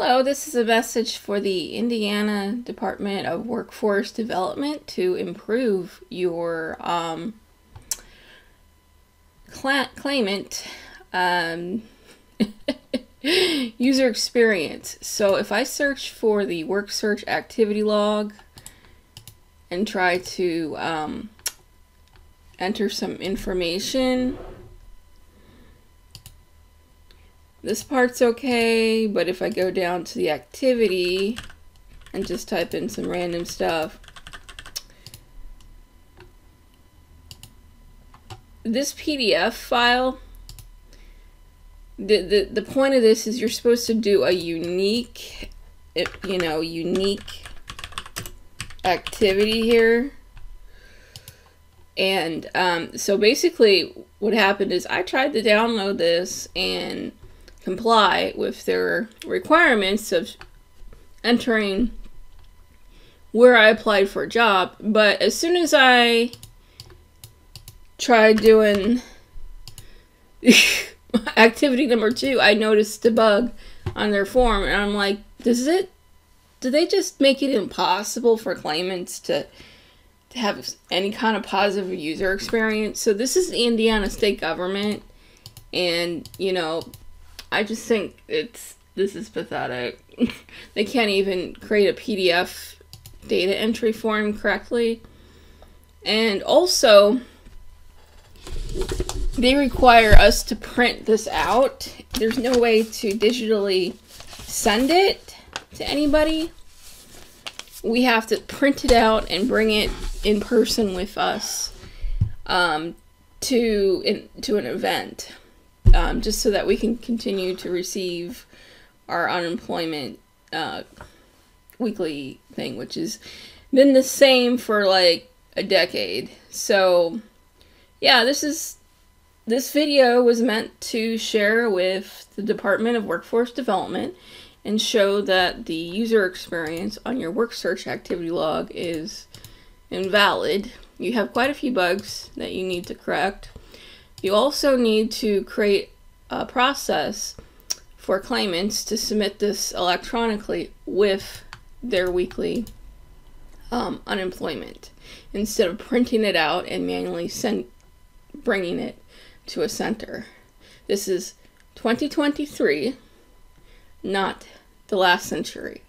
Hello, this is a message for the Indiana Department of Workforce Development to improve your claimant user experience. So if I search for the work search activity log and try to enter some information, this part's okay, but if I go down to the activity and just type in some random stuff, this PDF file, the point of this is you're supposed to do a unique, unique activity here. And so basically what happened is I tried to download this and comply with their requirements of entering where I applied for a job, but as soon as I tried doing activity number 2, I noticed a bug on their form, and I'm like, do they just make it impossible for claimants to have any kind of positive user experience? So this is the Indiana state government, and I just think this is pathetic. They can't even create a PDF data entry form correctly. And also, they require us to print this out. There's no way to digitally send it to anybody. We have to print it out and bring it in person with us to an event. Just so that we can continue to receive our unemployment weekly thing, which has been the same for like a decade. So yeah, this video was meant to share with the Department of Workforce Development and show that the user experience on your work search activity log is invalid. You have quite a few bugs that you need to correct. You also need to create a process for claimants to submit this electronically with their weekly unemployment, instead of printing it out and manually bringing it to a center. This is 2023, not the last century.